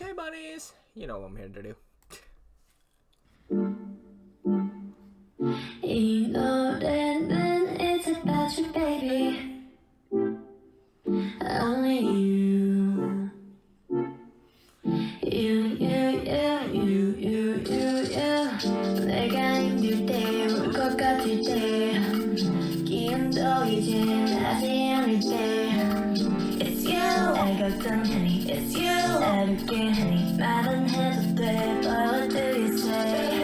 Okay, buddies, you know what I'm here to do. You know that when it's about you, baby, only you. You. 내가 힘들 때, 울 것 같을 때, 기운도 이제 나지 않을 때. It's you, 알거든, honey. It's you, 알게, honey. 말은 해도 돼, but what do you say?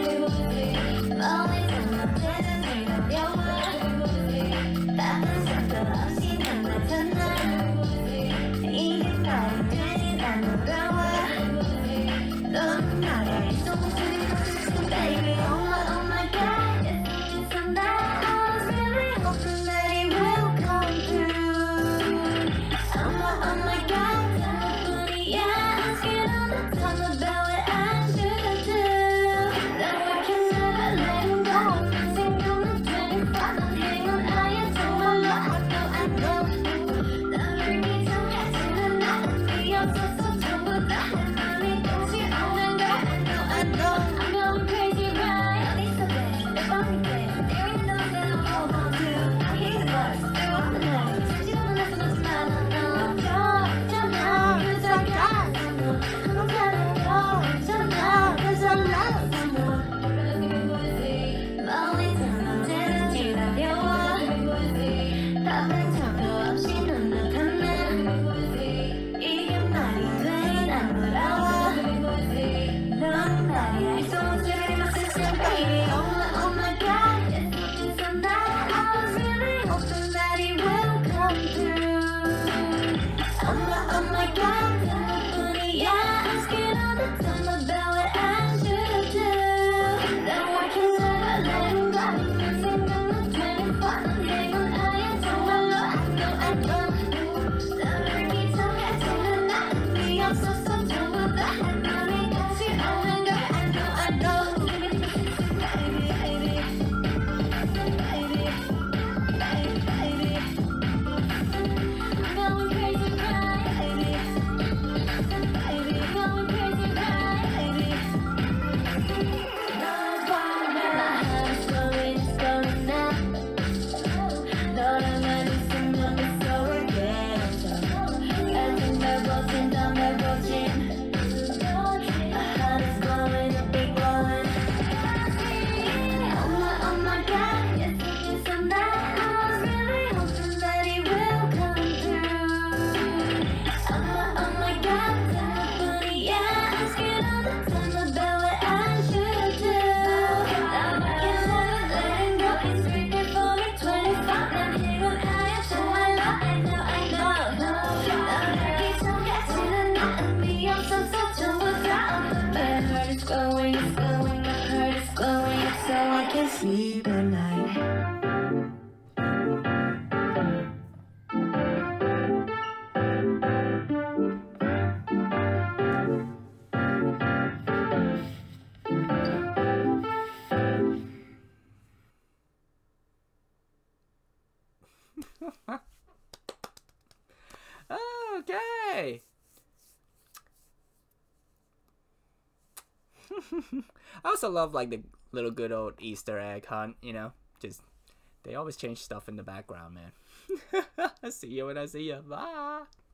Sleep at night. Okay. I also love like the little good old Easter egg hunt, you know? Just, they always change stuff in the background, man. See you when I see you. Bye!